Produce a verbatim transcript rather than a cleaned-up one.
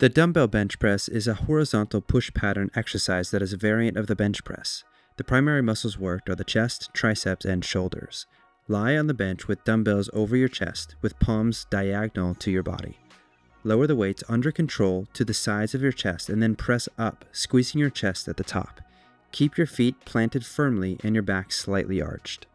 The dumbbell bench press is a horizontal push pattern exercise that is a variant of the bench press. The primary muscles worked are the chest, triceps, and shoulders. Lie on the bench with dumbbells over your chest with palms diagonal to your body. Lower the weights under control to the sides of your chest and then press up, squeezing your chest at the top. Keep your feet planted firmly and your back slightly arched.